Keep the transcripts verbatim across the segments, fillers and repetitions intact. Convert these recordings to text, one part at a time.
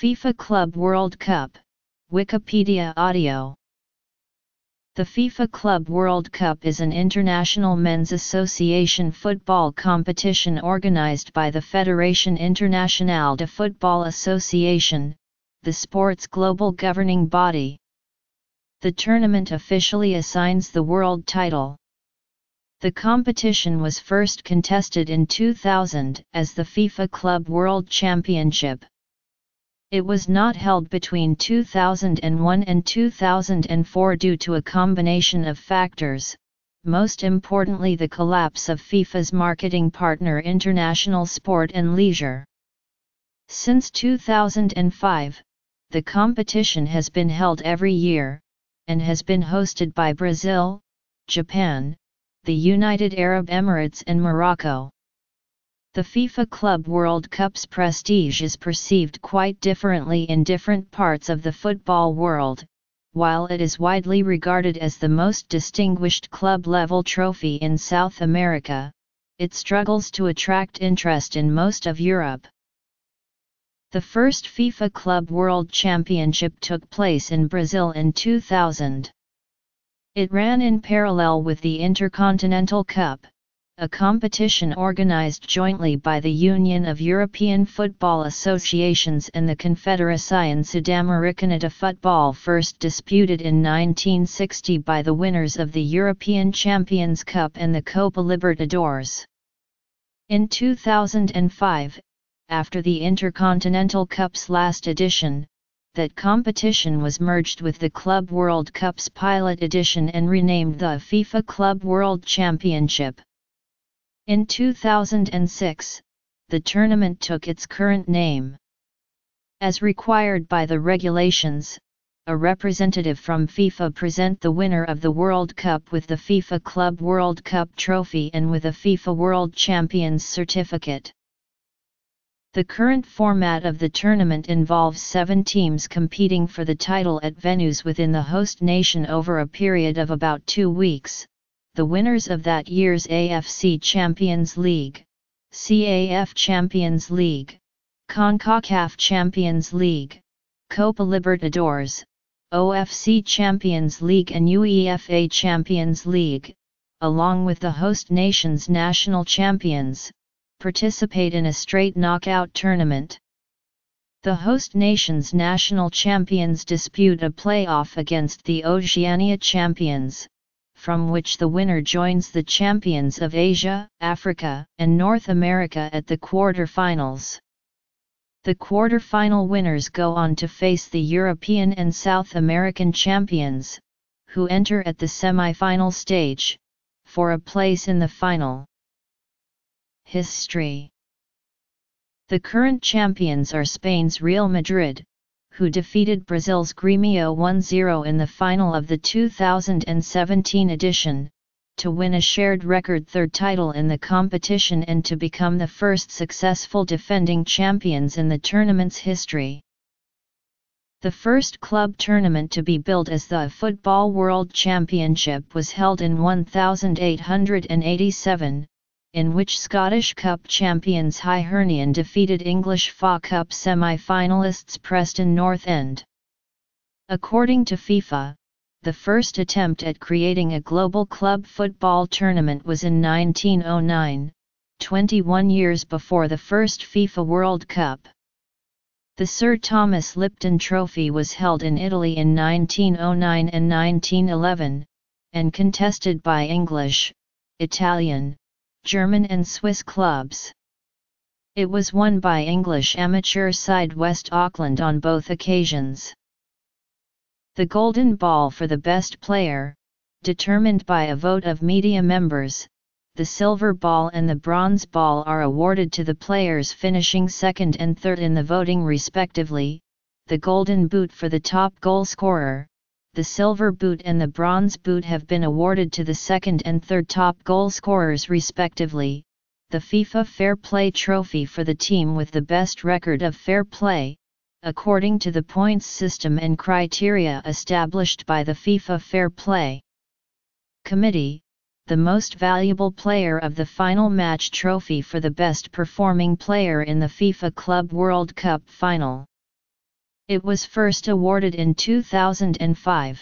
FIFA Club World Cup, Wikipedia Audio. The FIFA Club World Cup is an international men's association football competition organized by the Fédération Internationale de Football Association, the sport's global governing body. The tournament officially assigns the world title. The competition was first contested in two thousand as the FIFA Club World Championship. It was not held between two thousand one and two thousand four due to a combination of factors, most importantly the collapse of FIFA's marketing partner International Sport and Leisure. Since two thousand five, the competition has been held every year, and has been hosted by Brazil, Japan, the United Arab Emirates and Morocco. The FIFA Club World Cup's prestige is perceived quite differently in different parts of the football world, while it is widely regarded as the most distinguished club-level trophy in South America, it struggles to attract interest in most of Europe. The first FIFA Club World Championship took place in Brazil in two thousand. It ran in parallel with the Intercontinental Cup, a competition organized jointly by the Union of European Football Associations and the Confederación Sudamericana de Football, first disputed in nineteen sixty by the winners of the European Champions Cup and the Copa Libertadores. In two thousand five, after the Intercontinental Cup's last edition, that competition was merged with the Club World Cup's pilot edition and renamed the FIFA Club World Championship. In two thousand six, the tournament took its current name. As required by the regulations, a representative from FIFA present the winner of the World Cup with the FIFA Club World Cup trophy and with a FIFA World Champions certificate. The current format of the tournament involves seven teams competing for the title at venues within the host nation over a period of about two weeks. The winners of that year's A F C Champions League, C A F Champions League, CONCACAF Champions League, Copa Libertadores, O F C Champions League and UEFA Champions League, along with the host nation's national champions, participate in a straight knockout tournament. The host nation's national champions dispute a playoff against the Oceania champions, from which the winner joins the champions of Asia, Africa, and North America at the quarter-finals. The quarter-final winners go on to face the European and South American champions, who enter at the semi-final stage, for a place in the final. History. The current champions are Spain's Real Madrid, who defeated Brazil's Grêmio one zero in the final of the two thousand seventeen edition, to win a shared record third title in the competition and to become the first successful defending champions in the tournament's history. The first club tournament to be billed as the Football World Championship was held in eighteen eighty-seven, in which Scottish Cup champions Hibernian defeated English F A Cup semi-finalists Preston North End. According to FIFA, the first attempt at creating a global club football tournament was in nineteen oh nine, twenty-one years before the first FIFA World Cup. The Sir Thomas Lipton Trophy was held in Italy in nineteen oh nine and nineteen eleven, and contested by English, Italian, German and Swiss clubs. It was won by English amateur side West Auckland on both occasions. The Golden Ball for the best player, determined by a vote of media members, the Silver Ball and the Bronze Ball are awarded to the players finishing second and third in the voting respectively, the Golden Boot for the top goal scorer, the Silver Boot and the Bronze Boot have been awarded to the second and third top goal scorers respectively, the FIFA Fair Play Trophy for the team with the best record of fair play, according to the points system and criteria established by the FIFA Fair Play Committee, the Most Valuable Player of the Final Match Trophy for the best performing player in the FIFA Club World Cup Final. It was first awarded in two thousand five.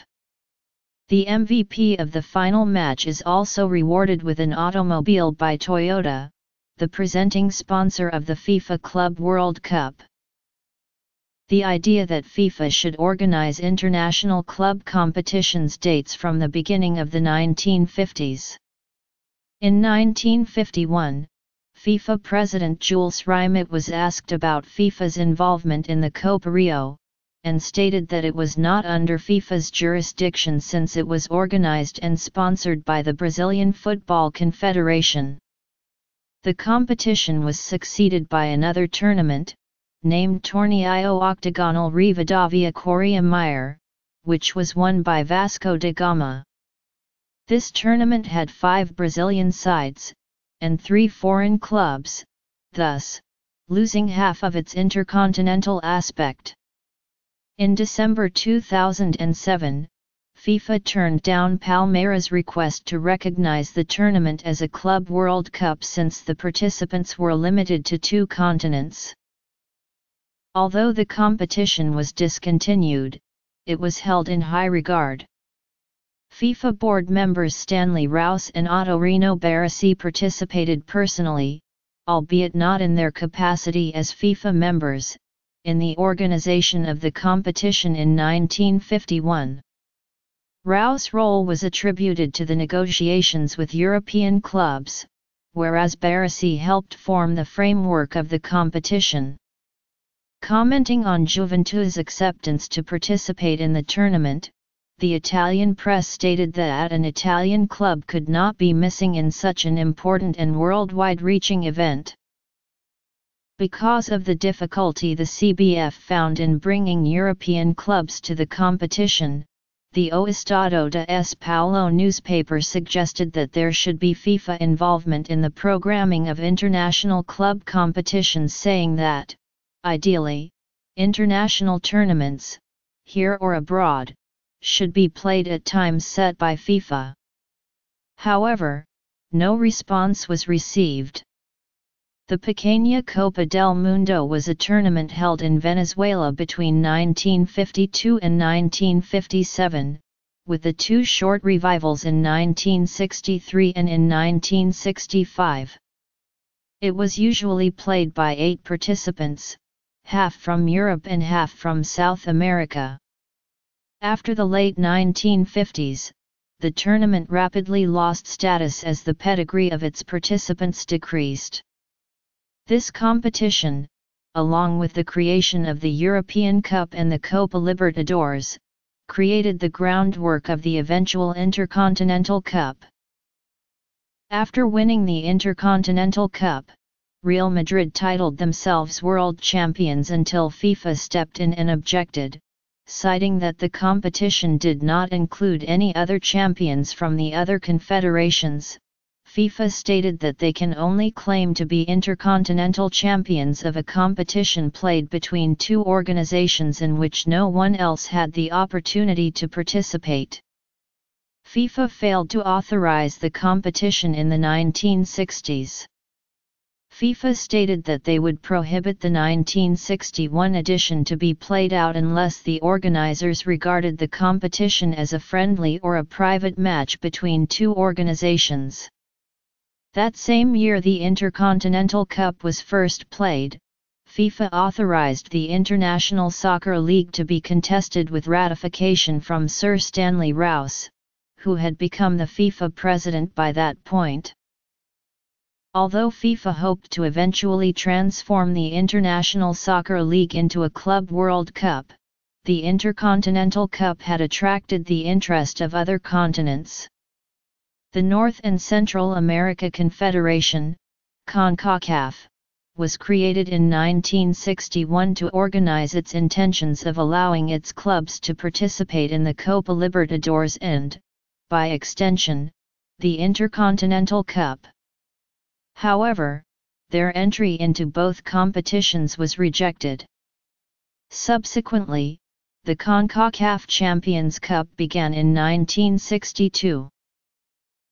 The M V P of the final match is also rewarded with an automobile by Toyota, the presenting sponsor of the FIFA Club World Cup. The idea that FIFA should organize international club competitions dates from the beginning of the nineteen fifties. In nineteen fifty-one, FIFA President Jules Rimet was asked about FIFA's involvement in the Copa Rio, and stated that it was not under FIFA's jurisdiction since it was organized and sponsored by the Brazilian Football Confederation. The competition was succeeded by another tournament, named Torneio Octagonal Rivadavia Correia, which was won by Vasco da Gama. This tournament had five Brazilian sides, and three foreign clubs, thus losing half of its intercontinental aspect. In December two thousand seven, FIFA turned down Palmeiras' request to recognize the tournament as a Club World Cup since the participants were limited to two continents. Although the competition was discontinued, it was held in high regard. FIFA board members Stanley Rous and Ottorino Barassi participated personally, albeit not in their capacity as FIFA members, in the organization of the competition in nineteen fifty-one. Rous' role was attributed to the negotiations with European clubs, whereas Barassi helped form the framework of the competition. Commenting on Juventude's acceptance to participate in the tournament, the Italian press stated that an Italian club could not be missing in such an important and worldwide-reaching event. Because of the difficulty the C B F found in bringing European clubs to the competition, the O Estado de São Paulo newspaper suggested that there should be FIFA involvement in the programming of international club competitions, saying that, ideally, international tournaments, here or abroad, should be played at times set by FIFA. However, no response was received. The Pequeña Copa del Mundo was a tournament held in Venezuela between nineteen fifty-two and nineteen fifty-seven, with the two short revivals in nineteen sixty-three and in nineteen sixty-five. It was usually played by eight participants, half from Europe and half from South America. After the late nineteen fifties, the tournament rapidly lost status as the pedigree of its participants decreased. This competition, along with the creation of the European Cup and the Copa Libertadores, created the groundwork of the eventual Intercontinental Cup. After winning the Intercontinental Cup, Real Madrid titled themselves world champions until FIFA stepped in and objected, citing that the competition did not include any other champions from the other confederations. FIFA stated that they can only claim to be intercontinental champions of a competition played between two organizations in which no one else had the opportunity to participate. FIFA failed to authorize the competition in the nineteen sixties. FIFA stated that they would prohibit the nineteen sixty-one edition to be played out unless the organizers regarded the competition as a friendly or a private match between two organizations. That same year the Intercontinental Cup was first played. FIFA authorized the International Soccer League to be contested with ratification from Sir Stanley Rous, who had become the FIFA president by that point. Although FIFA hoped to eventually transform the International Soccer League into a Club World Cup, the Intercontinental Cup had attracted the interest of other continents. The North and Central America Confederation, CONCACAF, was created in nineteen sixty-one to organize its intentions of allowing its clubs to participate in the Copa Libertadores and, by extension, the Intercontinental Cup. However, their entry into both competitions was rejected. Subsequently, the CONCACAF Champions Cup began in nineteen sixty-two.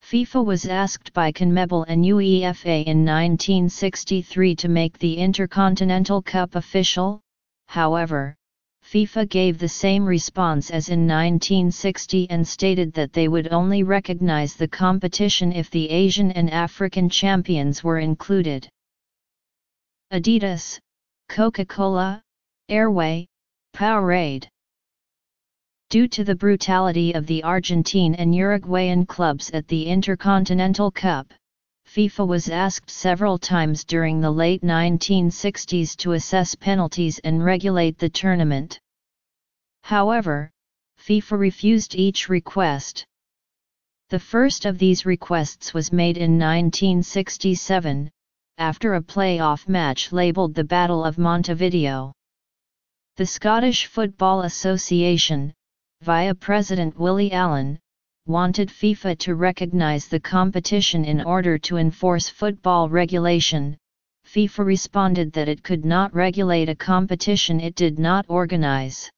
FIFA was asked by CONMEBOL and UEFA in nineteen sixty-three to make the Intercontinental Cup official. However, FIFA gave the same response as in nineteen sixty and stated that they would only recognize the competition if the Asian and African champions were included. Adidas, Coca-Cola, Airway, Powerade. Due to the brutality of the Argentine and Uruguayan clubs at the Intercontinental Cup, FIFA was asked several times during the late nineteen sixties to assess penalties and regulate the tournament. However, FIFA refused each request. The first of these requests was made in nineteen sixty-seven, after a playoff match labeled the Battle of Montevideo. The Scottish Football Association, via President Willie Allen, wanted FIFA to recognize the competition in order to enforce football regulation. FIFA responded that it could not regulate a competition it did not organize.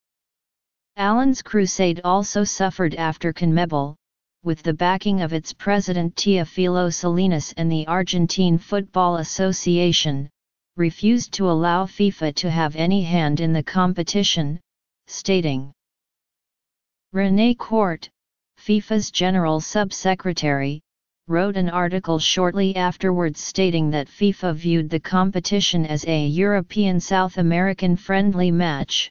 Allen's crusade also suffered after CONMEBOL, with the backing of its president Teófilo Salinas and the Argentine Football Association, refused to allow FIFA to have any hand in the competition, stating, René Court, FIFA's General Sub-Secretary, wrote an article shortly afterwards stating that FIFA viewed the competition as a European-South American friendly match.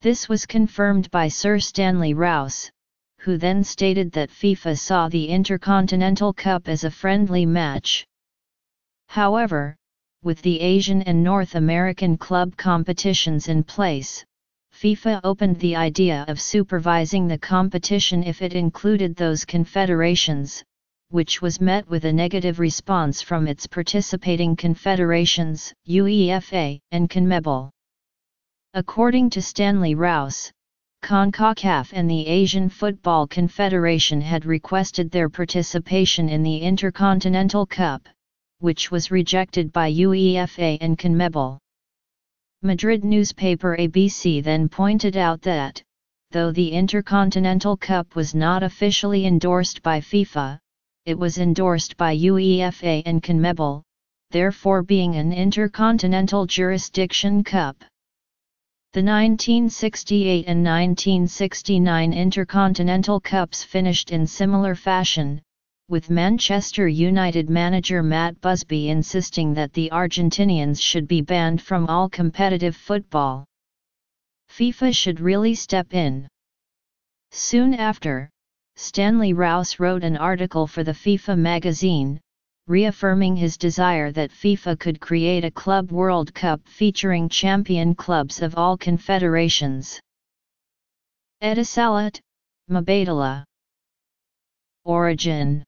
This was confirmed by Sir Stanley Rous, who then stated that FIFA saw the Intercontinental Cup as a friendly match. However, with the Asian and North American club competitions in place, FIFA opened the idea of supervising the competition if it included those confederations, which was met with a negative response from its participating confederations, UEFA, and CONMEBOL. According to Stanley Rous, CONCACAF and the Asian Football Confederation had requested their participation in the Intercontinental Cup, which was rejected by UEFA and CONMEBOL. Madrid newspaper A B C then pointed out that, though the Intercontinental Cup was not officially endorsed by FIFA, it was endorsed by UEFA and CONMEBOL, therefore being an intercontinental jurisdiction cup. The nineteen sixty-eight and nineteen sixty-nine Intercontinental Cups finished in similar fashion, with Manchester United manager Matt Busby insisting that the Argentinians should be banned from all competitive football. FIFA should really step in. Soon after, Stanley Rous wrote an article for the FIFA magazine, reaffirming his desire that FIFA could create a Club World Cup featuring champion clubs of all confederations. Etisalat, Mubadala. Origin.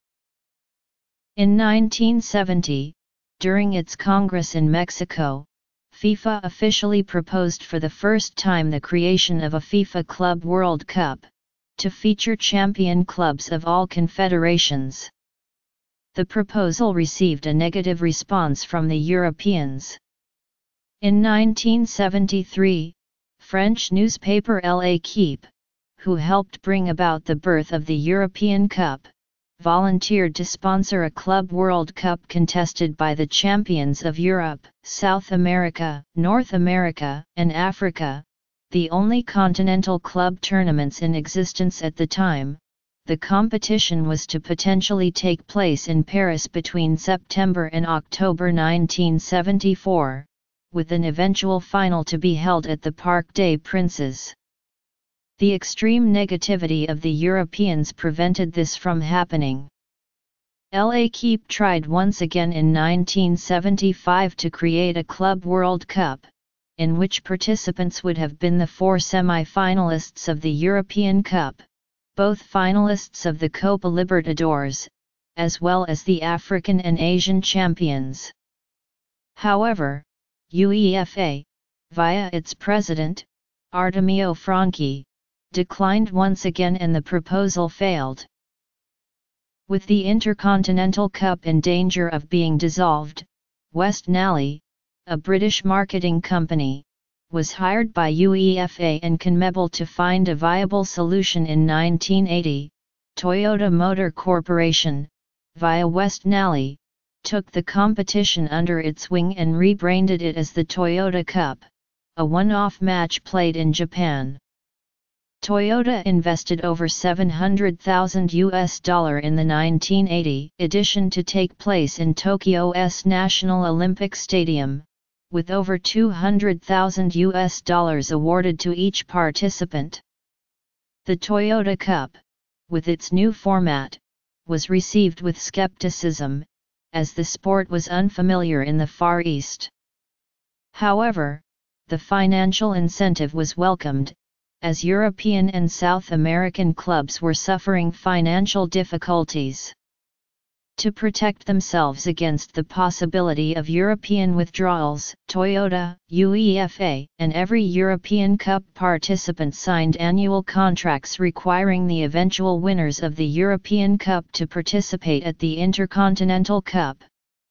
In nineteen seventy, during its Congress in Mexico, FIFA officially proposed for the first time the creation of a FIFA Club World Cup, to feature champion clubs of all confederations. The proposal received a negative response from the Europeans. In nineteen seventy-three, French newspaper L'Equipe, who helped bring about the birth of the European Cup, volunteered to sponsor a Club World Cup contested by the champions of Europe, South America, North America, and Africa, the only continental club tournaments in existence at the time. The competition was to potentially take place in Paris between September and October nineteen seventy-four, with an eventual final to be held at the Parc des Princes. The extreme negativity of the Europeans prevented this from happening. L'Equipe tried once again in nineteen seventy-five to create a Club World Cup, in which participants would have been the four semi-finalists of the European Cup, both finalists of the Copa Libertadores, as well as the African and Asian champions. However, UEFA, via its president, Artemio Franchi, declined once again and the proposal failed. With the Intercontinental Cup in danger of being dissolved, West Nally, a British marketing company, was hired by UEFA and CONMEBOL to find a viable solution in nineteen eighty. Toyota Motor Corporation, via West Nally, took the competition under its wing and rebranded it as the Toyota Cup, a one-off match played in Japan. Toyota invested over seven hundred thousand U S dollars in the nineteen eighty edition to take place in Tokyo's National Olympic Stadium, with over two hundred thousand U S dollars awarded to each participant. The Toyota Cup, with its new format, was received with skepticism, as the sport was unfamiliar in the Far East. However, the financial incentive was welcomed, as European and South American clubs were suffering financial difficulties. To protect themselves against the possibility of European withdrawals, Toyota, UEFA, and every European Cup participant signed annual contracts requiring the eventual winners of the European Cup to participate at the Intercontinental Cup,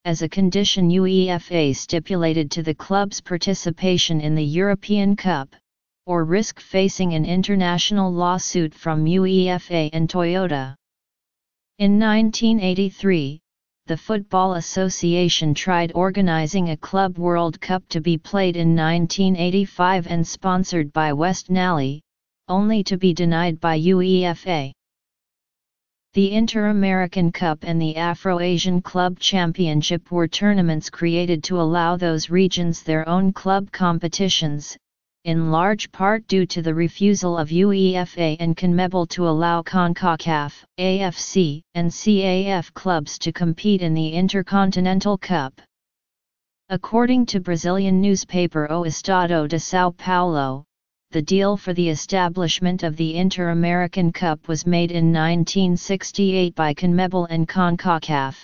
as a condition UEFA stipulated to the club's participation in the European Cup, or risk facing an international lawsuit from UEFA and Toyota. In nineteen eighty-three, the Football Association tried organizing a Club World Cup to be played in nineteen eighty-five and sponsored by West Nally, only to be denied by UEFA. The Inter-American Cup and the Afro-Asian Club Championship were tournaments created to allow those regions their own club competitions, in large part due to the refusal of UEFA and CONMEBOL to allow CONCACAF, A F C, and C A F clubs to compete in the Intercontinental Cup. According to Brazilian newspaper O Estado de Sao Paulo, the deal for the establishment of the Inter-American Cup was made in nineteen sixty-eight by CONMEBOL and CONCACAF,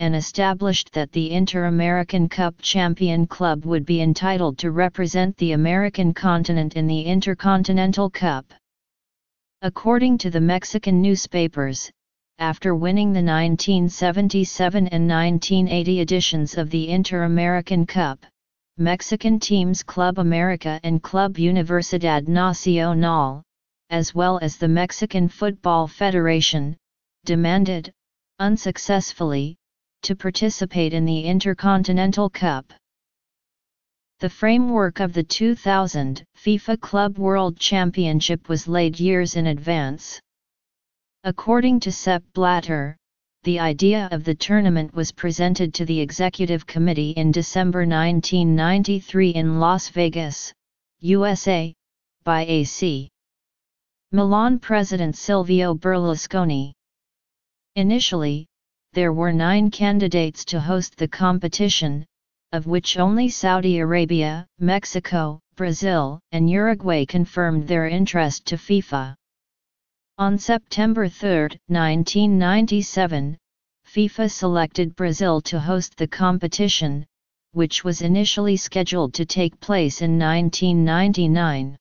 and established that the Inter-American Cup champion club would be entitled to represent the American continent in the Intercontinental Cup. According to the Mexican newspapers, after winning the nineteen seventy-seven and nineteen eighty editions of the Inter-American Cup, Mexican teams Club America and Club Universidad Nacional, as well as the Mexican Football Federation, demanded, unsuccessfully, to participate in the Intercontinental Cup. The framework of the two thousand FIFA Club World Championship was laid years in advance. According to Sepp Blatter, the idea of the tournament was presented to the Executive Committee in December nineteen ninety-three in Las Vegas, U S A, by A C Milan President Silvio Berlusconi. Initially, there were nine candidates to host the competition, of which only Saudi Arabia, Mexico, Brazil, and Uruguay confirmed their interest to FIFA. On September third, nineteen ninety-seven, FIFA selected Brazil to host the competition, which was initially scheduled to take place in nineteen ninety-nine.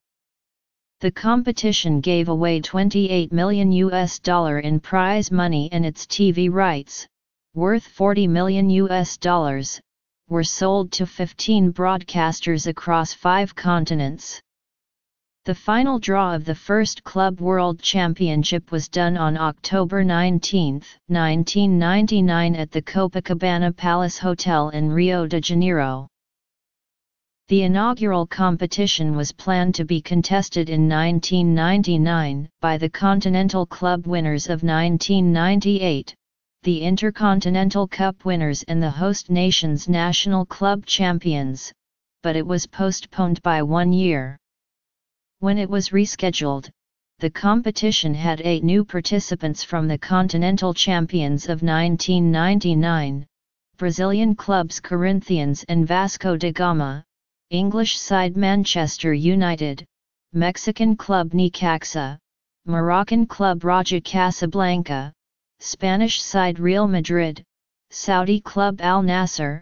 The competition gave away twenty-eight million U S dollars in prize money, and its T V rights, worth forty million U S dollars, were sold to fifteen broadcasters across five continents. The final draw of the first Club World Championship was done on October nineteenth, nineteen ninety-nine at the Copacabana Palace Hotel in Rio de Janeiro. The inaugural competition was planned to be contested in nineteen ninety-nine by the Continental Club winners of nineteen ninety-eight, the Intercontinental Cup winners, and the host nation's national club champions, but it was postponed by one year. When it was rescheduled, the competition had eight new participants from the Continental Champions of nineteen ninety-nine, Brazilian clubs Corinthians and Vasco da Gama, English side Manchester United, Mexican club Necaxa, Moroccan club Raja Casablanca, Spanish side Real Madrid, Saudi club Al-Nassr,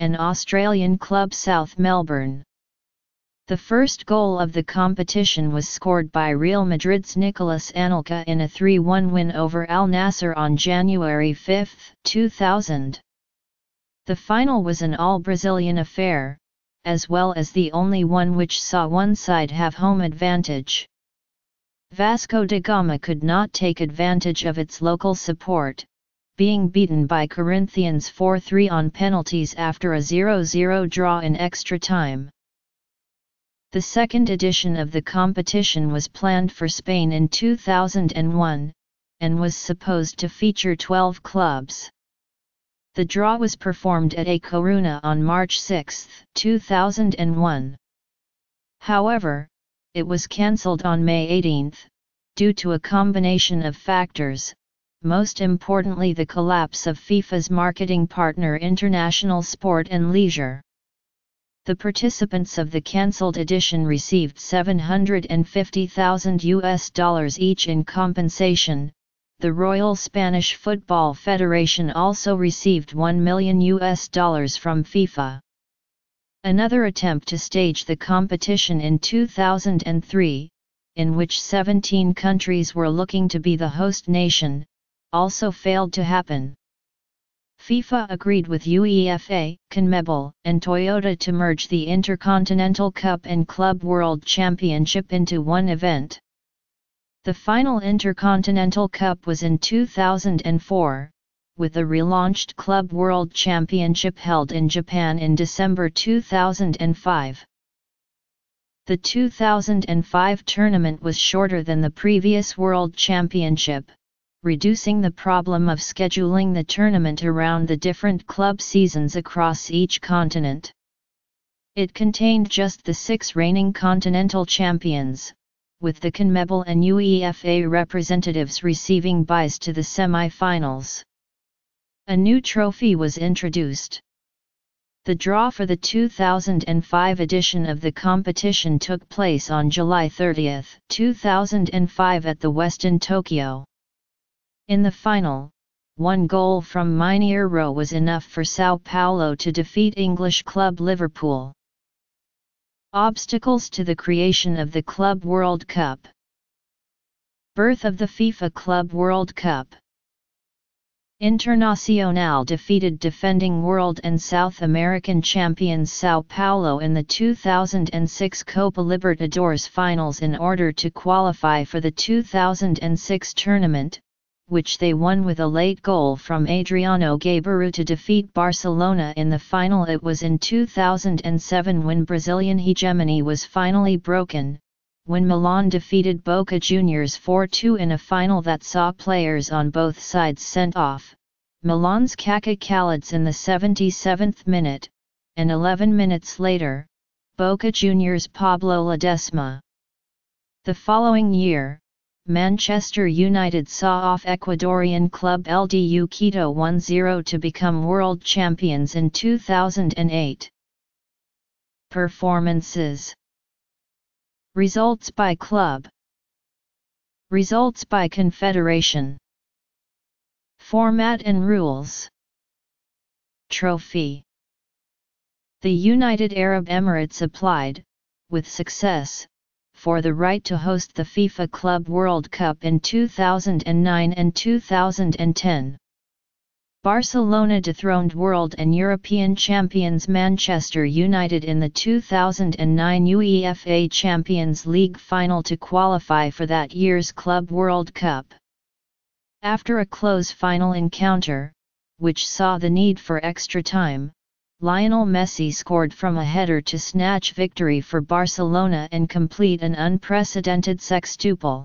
and Australian club South Melbourne. The first goal of the competition was scored by Real Madrid's Nicolas Anelka in a three one win over Al-Nassr on January fifth, two thousand. The final was an all-Brazilian affair, as well as the only one which saw one side have home advantage. Vasco da Gama could not take advantage of its local support, being beaten by Corinthians four three on penalties after a zero zero draw in extra time. The second edition of the competition was planned for Spain in two thousand one, and was supposed to feature twelve clubs. The draw was performed at A Coruña on March sixth, two thousand one. However, it was cancelled on May eighteenth, due to a combination of factors, most importantly the collapse of FIFA's marketing partner International Sport and Leisure. The participants of the cancelled edition received seven hundred fifty thousand U S dollars each in compensation. The Royal Spanish Football Federation also received one million U S dollars from FIFA. Another attempt to stage the competition in two thousand three, in which seventeen countries were looking to be the host nation, also failed to happen. FIFA agreed with UEFA, CONMEBOL, and Toyota to merge the Intercontinental Cup and Club World Championship into one event. The final Intercontinental Cup was in two thousand four, with the relaunched Club World Championship held in Japan in December two thousand five. The two thousand five tournament was shorter than the previous World Championship, reducing the problem of scheduling the tournament around the different club seasons across each continent. It contained just the six reigning continental champions, with the CONMEBOL and UEFA representatives receiving byes to the semi-finals. A new trophy was introduced. The draw for the two thousand five edition of the competition took place on July thirtieth, two thousand five at the Westin Tokyo. In the final, one goal from Mineiro was enough for Sao Paulo to defeat English club Liverpool. Obstacles to the creation of the Club World Cup. Birth of the FIFA Club World Cup. Internacional defeated defending world and South American champions Sao Paulo in the two thousand six Copa Libertadores finals in order to qualify for the two thousand six tournament, which they won with a late goal from Adriano Gabiru to defeat Barcelona in the final. It was in two thousand seven when Brazilian hegemony was finally broken, when Milan defeated Boca Juniors four two in a final that saw players on both sides sent off, Milan's Kaká Kalitz in the seventy-seventh minute, and eleven minutes later, Boca Juniors' Pablo Ledesma. The following year, Manchester United saw off Ecuadorian club L D U Quito one zero to become world champions in two thousand eight. Performances. Results by club. Results by confederation. Format and rules. Trophy. The United Arab Emirates applied, with success, for the right to host the FIFA Club World Cup in two thousand nine and two thousand ten. Barcelona dethroned world and European champions Manchester United in the two thousand nine UEFA Champions League final to qualify for that year's Club World Cup. After a close final encounter, which saw the need for extra time, Lionel Messi scored from a header to snatch victory for Barcelona and complete an unprecedented sextuple.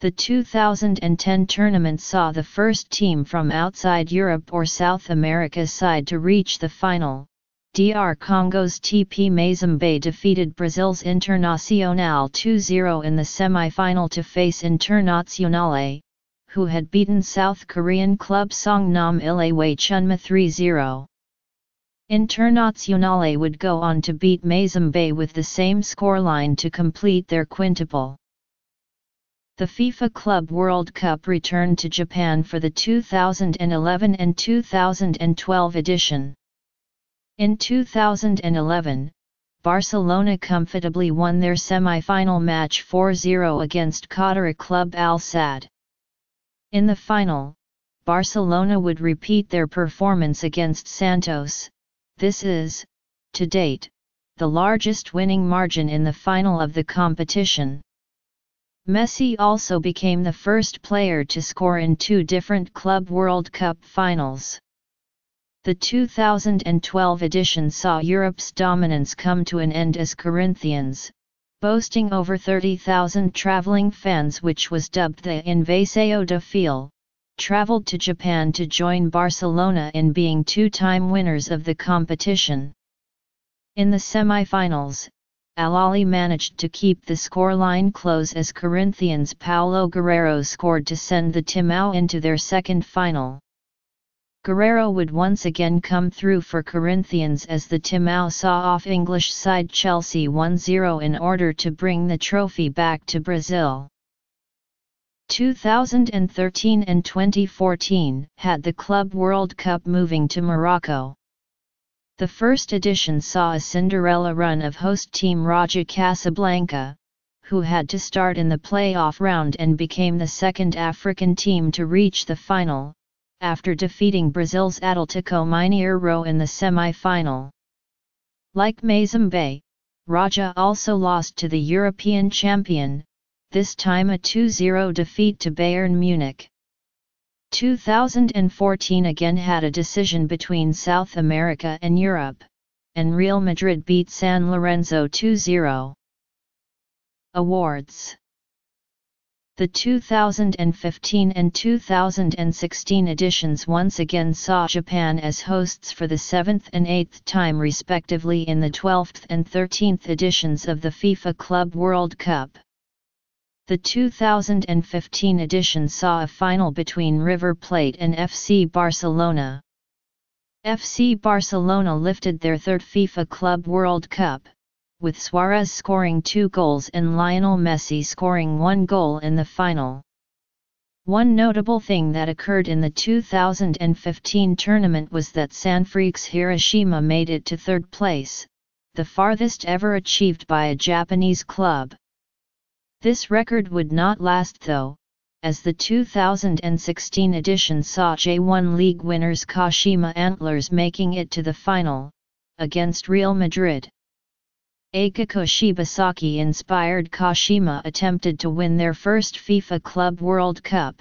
The two thousand ten tournament saw the first team from outside Europe or South America side to reach the final. D R Congo's T P Mazembe defeated Brazil's Internacional two zero in the semi-final to face Internacional, who had beaten South Korean club Songnam Ilhwa Chunma three zero. Internacional would go on to beat Mazembe with the same scoreline to complete their quintuple. The FIFA Club World Cup returned to Japan for the two thousand eleven and two thousand twelve edition. In two thousand eleven, Barcelona comfortably won their semi-final match four zero against Qatar club Al-Nassr. In the final, Barcelona would repeat their performance against Santos. This is, to date, the largest winning margin in the final of the competition. Messi also became the first player to score in two different Club World Cup finals. The two thousand twelve edition saw Europe's dominance come to an end as Corinthians, boasting over thirty thousand traveling fans, which was dubbed the Invasão da Fiel, traveled to Japan to join Barcelona in being two-time winners of the competition. In the semi-finals, Al-Ahly managed to keep the scoreline close as Corinthians' Paulo Guerrero scored to send the Timão into their second final. Guerrero would once again come through for Corinthians as the Timão saw off English side Chelsea one zero in order to bring the trophy back to Brazil. two thousand thirteen and twenty fourteen had the Club World Cup moving to Morocco. The first edition saw a Cinderella run of host team Raja Casablanca, who had to start in the playoff round and became the second African team to reach the final, after defeating Brazil's Atlético Mineiro in the semi-final. Like Mazembe, Raja also lost to the European champion, this time a two zero defeat to Bayern Munich. two thousand fourteen again had a decision between South America and Europe, and Real Madrid beat San Lorenzo two zero. Awards. The two thousand fifteen and two thousand sixteen editions once again saw Japan as hosts for the seventh and eighth time respectively in the twelfth and thirteenth editions of the FIFA Club World Cup. The two thousand fifteen edition saw a final between River Plate and F C Barcelona. F C Barcelona lifted their third FIFA Club World Cup, with Suarez scoring two goals and Lionel Messi scoring one goal in the final. One notable thing that occurred in the two thousand fifteen tournament was that Sanfrecce Hiroshima made it to third place, the farthest ever achieved by a Japanese club. This record would not last though, as the two thousand sixteen edition saw J one League winners Kashima Antlers making it to the final, against Real Madrid. Akiko Shibasaki-inspired Kashima attempted to win their first FIFA Club World Cup,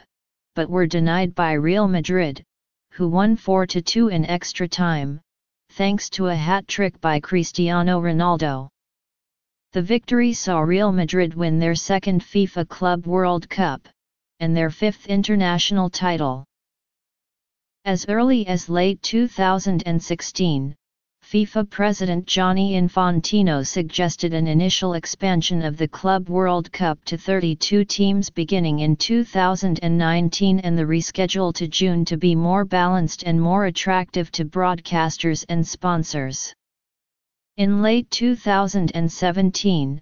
but were denied by Real Madrid, who won four to two in extra time, thanks to a hat-trick by Cristiano Ronaldo. The victory saw Real Madrid win their second FIFA Club World Cup, and their fifth international title. As early as late two thousand sixteen, FIFA President Gianni Infantino suggested an initial expansion of the Club World Cup to thirty-two teams beginning in two thousand nineteen and the reschedule to June to be more balanced and more attractive to broadcasters and sponsors. In late two thousand seventeen,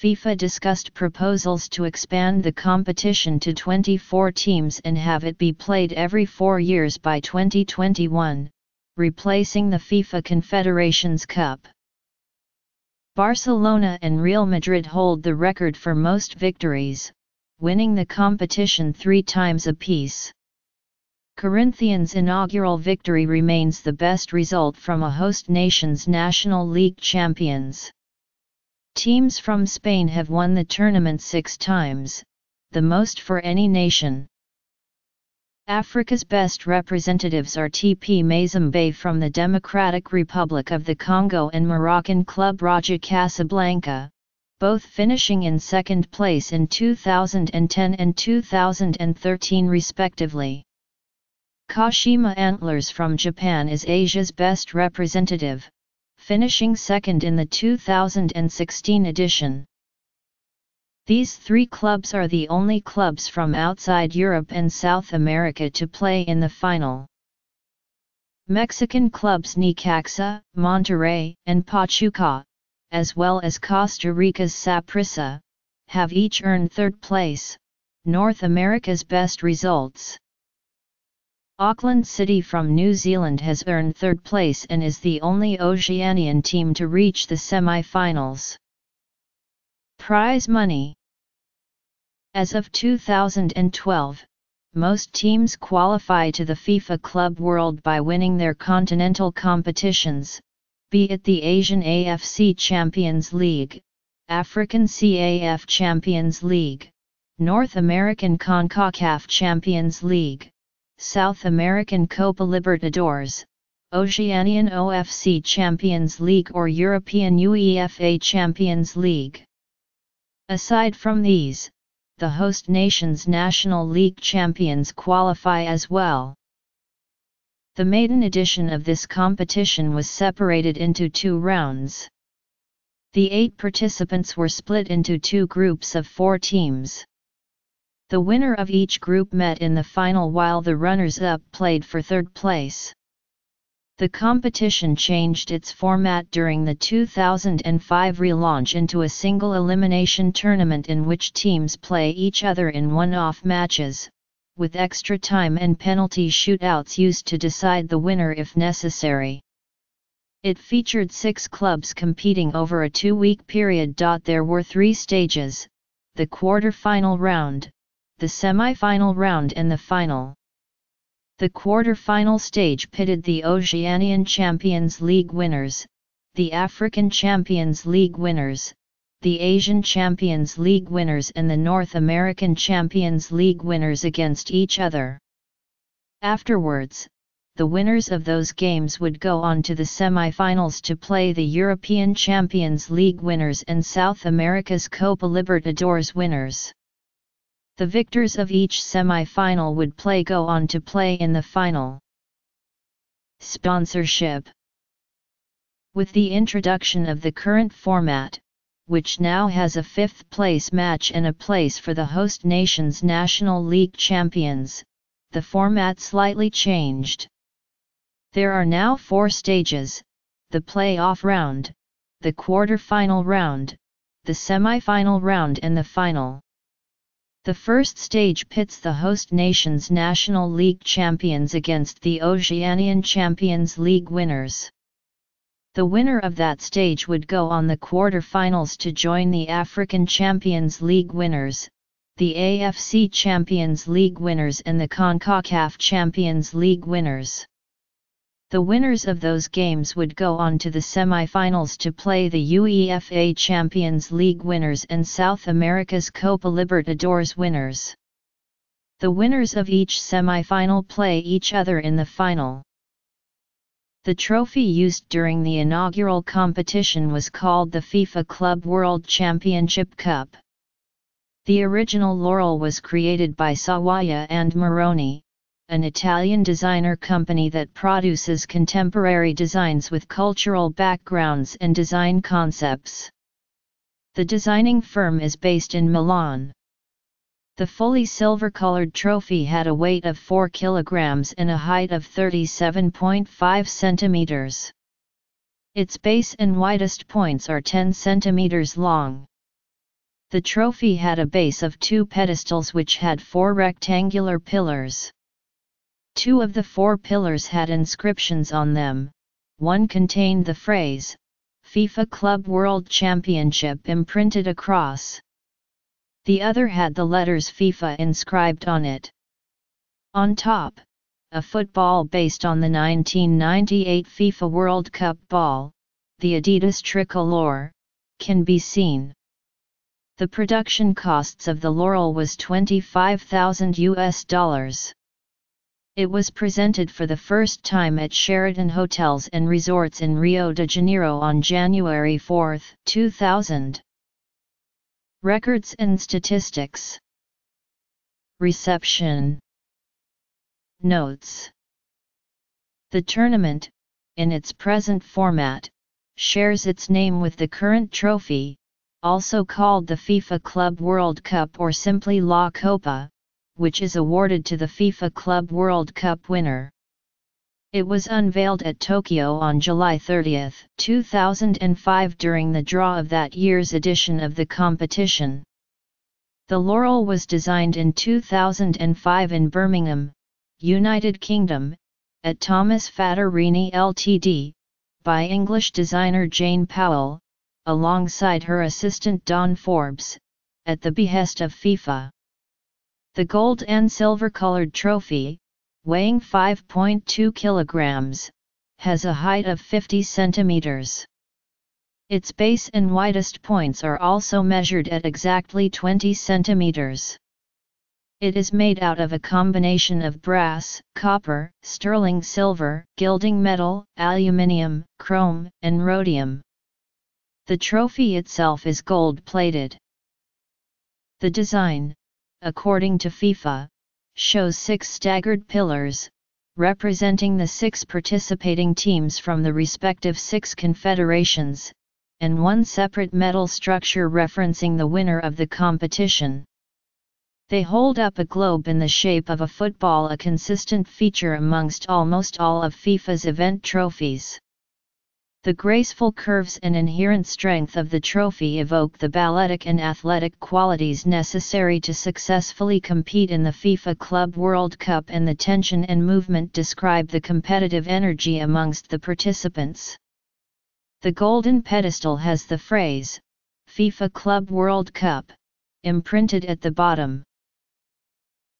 FIFA discussed proposals to expand the competition to twenty-four teams and have it be played every four years by twenty twenty-one, replacing the FIFA Confederations Cup. Barcelona and Real Madrid hold the record for most victories, winning the competition three times apiece. Corinthians' inaugural victory remains the best result from a host nation's National League champions. Teams from Spain have won the tournament six times, the most for any nation. Africa's best representatives are T P Mazembe from the Democratic Republic of the Congo and Moroccan club Raja Casablanca, both finishing in second place in two thousand ten and two thousand thirteen respectively. Kashima Antlers from Japan is Asia's best representative, finishing second in the two thousand sixteen edition. These three clubs are the only clubs from outside Europe and South America to play in the final. Mexican clubs Necaxa, Monterrey, and Pachuca, as well as Costa Rica's Saprissa, have each earned third place, North America's best results. Auckland City from New Zealand has earned third place and is the only Oceanian team to reach the semi-finals. Prize money. As of two thousand twelve, most teams qualify to the FIFA Club World by winning their continental competitions, be it the Asian A F C Champions League, African C A F Champions League, North American CONCACAF Champions League, South American Copa Libertadores, Oceanian O F C Champions League or European UEFA Champions League. Aside from these, the host nation's National League champions qualify as well. The maiden edition of this competition was separated into two rounds. The eight participants were split into two groups of four teams. The winner of each group met in the final, while the runners-up played for third place. The competition changed its format during the two thousand five relaunch into a single elimination tournament in which teams play each other in one-off matches, with extra time and penalty shootouts used to decide the winner if necessary. It featured six clubs competing over a two-week period. There were three stages: the quarter-final round, the semi-final round and the final. The quarter-final stage pitted the Oceanian Champions League winners, the African Champions League winners, the Asian Champions League winners and the North American Champions League winners against each other. Afterwards, the winners of those games would go on to the semi-finals to play the European Champions League winners and South America's Copa Libertadores winners. The victors of each semi-final would play go on to play in the final. Sponsorship. With the introduction of the current format, which now has a fifth place match and a place for the host nation's National League champions, the format slightly changed. There are now four stages: the playoff round, the quarter-final round, the semi-final round and the final. The first stage pits the host nation's National League champions against the Oceanian Champions League winners. The winner of that stage would go on the quarter-finals to join the African Champions League winners, the A F C Champions League winners and the CONCACAF Champions League winners. The winners of those games would go on to the semi-finals to play the UEFA Champions League winners and South America's Copa Libertadores winners. The winners of each semi-final play each other in the final. The trophy used during the inaugural competition was called the FIFA Club World Championship Cup. The original laurel was created by Sawaya and Maroni, an Italian designer company that produces contemporary designs with cultural backgrounds and design concepts. The designing firm is based in Milan. The fully silver-colored trophy had a weight of four kilograms and a height of thirty-seven point five centimeters. Its base and widest points are ten centimeters long. The trophy had a base of two pedestals which had four rectangular pillars. Two of the four pillars had inscriptions on them. One contained the phrase, FIFA Club World Championship, imprinted across. The other had the letters FIFA inscribed on it. On top, a football based on the nineteen ninety-eight FIFA World Cup ball, the Adidas tricolor, can be seen. The production costs of the laurel was twenty-five thousand U S dollars. It was presented for the first time at Sheraton Hotels and Resorts in Rio de Janeiro on January fourth, two thousand. Records and statistics. Reception. Notes. The tournament, in its present format, shares its name with the current trophy, also called the FIFA Club World Cup or simply La Copa, which is awarded to the FIFA Club World Cup winner. It was unveiled at Tokyo on July thirtieth, two thousand five during the draw of that year's edition of the competition. The laurel was designed in two thousand five in Birmingham, United Kingdom, at Thomas Fattorini Limited, by English designer Jane Powell, alongside her assistant Don Forbes, at the behest of FIFA. The gold and silver-colored trophy, weighing five point two kilograms, has a height of fifty centimeters. Its base and widest points are also measured at exactly twenty centimeters. It is made out of a combination of brass, copper, sterling silver, gilding metal, aluminium, chrome, and rhodium. The trophy itself is gold-plated. The design, according to FIFA, shows six staggered pillars, representing the six participating teams from the respective six confederations, and one separate metal structure referencing the winner of the competition. They hold up a globe in the shape of a football, a consistent feature amongst almost all of FIFA's event trophies. The graceful curves and inherent strength of the trophy evoke the balletic and athletic qualities necessary to successfully compete in the FIFA Club World Cup, and the tension and movement describe the competitive energy amongst the participants. The golden pedestal has the phrase, FIFA Club World Cup, imprinted at the bottom.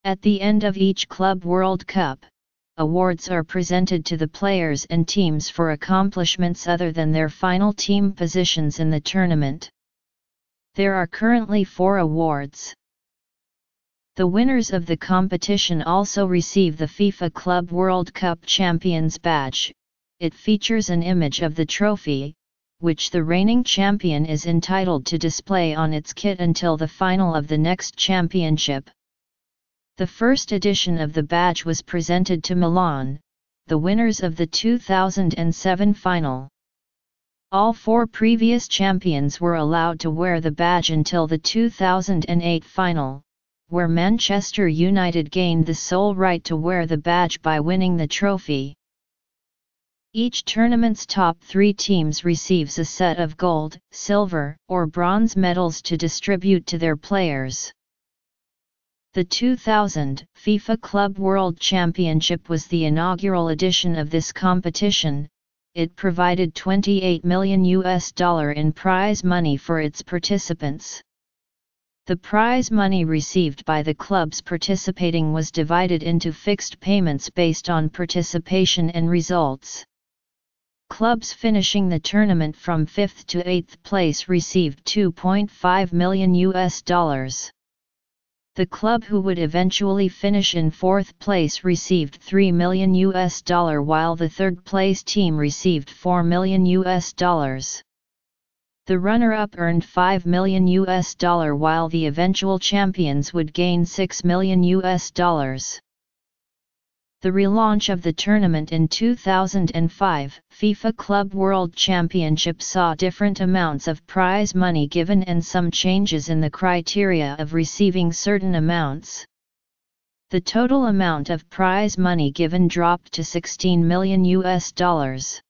At the end of each Club World Cup, awards are presented to the players and teams for accomplishments other than their final team positions in the tournament. There are currently four awards. The winners of the competition also receive the FIFA Club World Cup Champions badge. It features an image of the trophy, which the reigning champion is entitled to display on its kit until the final of the next championship. The first edition of the badge was presented to Milan, the winners of the two thousand seven final. All four previous champions were allowed to wear the badge until the two thousand eight final, where Manchester United gained the sole right to wear the badge by winning the trophy. Each tournament's top three teams receives a set of gold, silver, or bronze medals to distribute to their players. The two thousand FIFA Club World Championship was the inaugural edition of this competition. It provided twenty-eight million U S dollars in prize money for its participants. The prize money received by the clubs participating was divided into fixed payments based on participation and results. Clubs finishing the tournament from fifth to eighth place received two point five million U S dollars. The club who would eventually finish in fourth place received three million U S dollars, while the third place team received four million U S dollars. The runner-up earned five million U S dollars, while the eventual champions would gain six million U S dollars. The relaunch of the tournament in two thousand five, FIFA Club World Championship, saw different amounts of prize money given and some changes in the criteria of receiving certain amounts. The total amount of prize money given dropped to sixteen million U S dollars.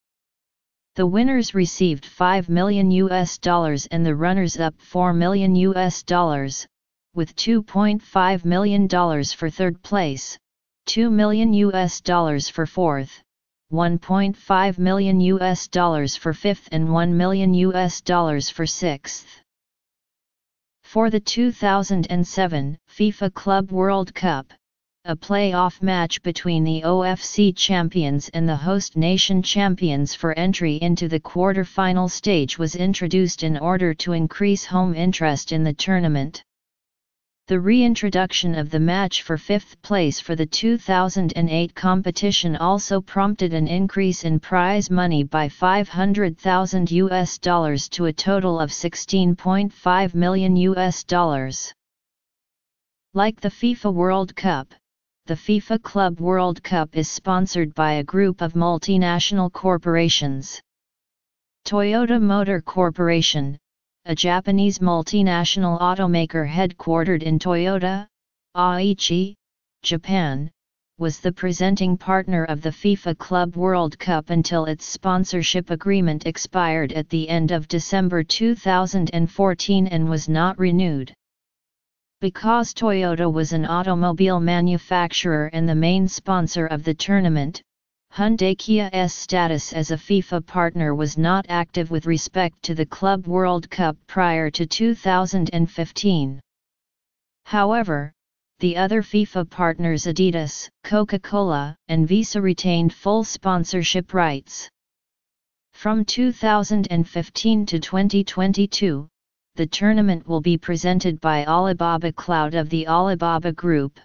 The winners received five million U S dollars and the runners-up four million U S dollars, with two point five million dollars for third place, two million U S dollars for fourth, one point five million U S dollars for fifth, and one million U S dollars for sixth. For the two thousand seven FIFA Club World Cup, a playoff match between the O F C champions and the host nation champions for entry into the quarter-final stage was introduced in order to increase home interest in the tournament. The reintroduction of the match for fifth place for the two thousand eight competition also prompted an increase in prize money by five hundred thousand U S dollars to a total of sixteen point five million U S dollars. Like the FIFA World Cup, the FIFA Club World Cup is sponsored by a group of multinational corporations. Toyota Motor Corporation, a Japanese multinational automaker headquartered in Toyota, Aichi, Japan, was the presenting partner of the FIFA Club World Cup until its sponsorship agreement expired at the end of December two thousand fourteen and was not renewed. Because Toyota was an automobile manufacturer and the main sponsor of the tournament, Hyundai Kia's status as a FIFA partner was not active with respect to the Club World Cup prior to two thousand fifteen. However, the other FIFA partners Adidas, Coca-Cola, and Visa retained full sponsorship rights. From two thousand fifteen to twenty twenty-two, the tournament will be presented by Alibaba Cloud of the Alibaba Group.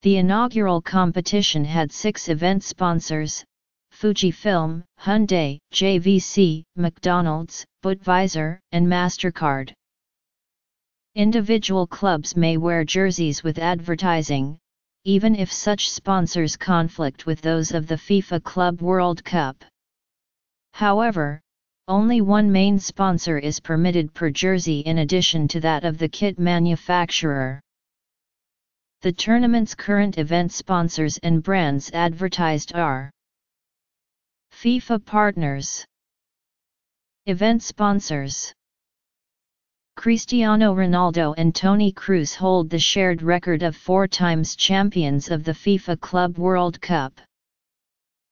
The inaugural competition had six event sponsors: Fujifilm, Hyundai, J V C, McDonald's, Budweiser, and MasterCard. Individual clubs may wear jerseys with advertising, even if such sponsors conflict with those of the FIFA Club World Cup. However, only one main sponsor is permitted per jersey in addition to that of the kit manufacturer. The tournament's current event sponsors and brands advertised are FIFA Partners, Event Sponsors. Cristiano Ronaldo and Toni Kroos hold the shared record of four times champions of the FIFA Club World Cup.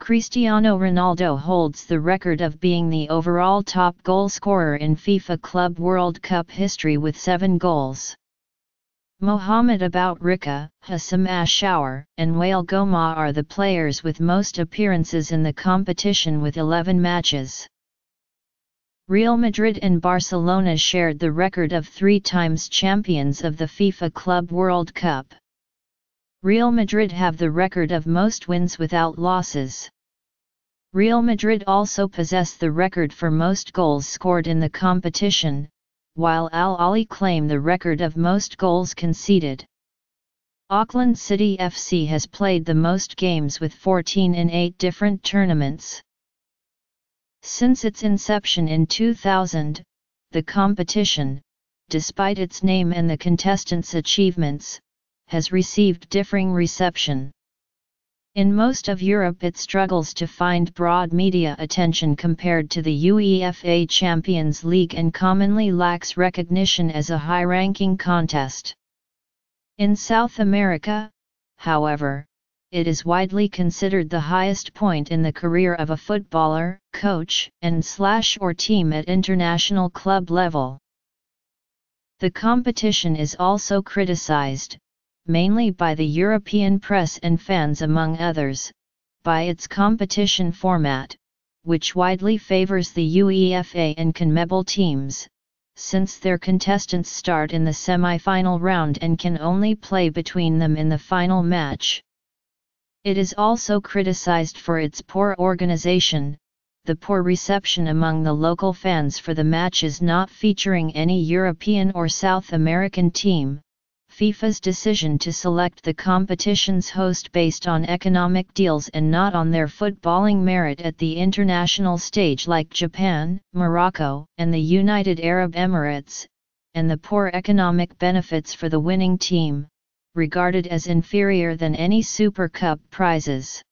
Cristiano Ronaldo holds the record of being the overall top goalscorer in FIFA Club World Cup history with seven goals. Mohamed Aboutrika, Hassam Ashour, and Wael Goma are the players with most appearances in the competition with eleven matches. Real Madrid and Barcelona shared the record of three times champions of the FIFA Club World Cup. Real Madrid have the record of most wins without losses. Real Madrid also possess the record for most goals scored in the competition, while Al-Ahly claim the record of most goals conceded. Auckland City F C has played the most games with fourteen in eight different tournaments. Since its inception in two thousand, the competition, despite its name and the contestants' achievements, has received differing reception. In most of Europe it struggles to find broad media attention compared to the UEFA Champions League and commonly lacks recognition as a high-ranking contest. In South America, however, it is widely considered the highest point in the career of a footballer, coach, and slash or team at international club level. The competition is also criticized, mainly by the European press and fans among others, by its competition format, which widely favors the UEFA and CONMEBOL teams, since their contestants start in the semi-final round and can only play between them in the final match. It is also criticized for its poor organization, the poor reception among the local fans for the matches not featuring any European or South American team, FIFA's decision to select the competition's host based on economic deals and not on their footballing merit at the international stage like Japan, Morocco, and the United Arab Emirates, and the poor economic benefits for the winning team, regarded as inferior than any Super Cup prizes.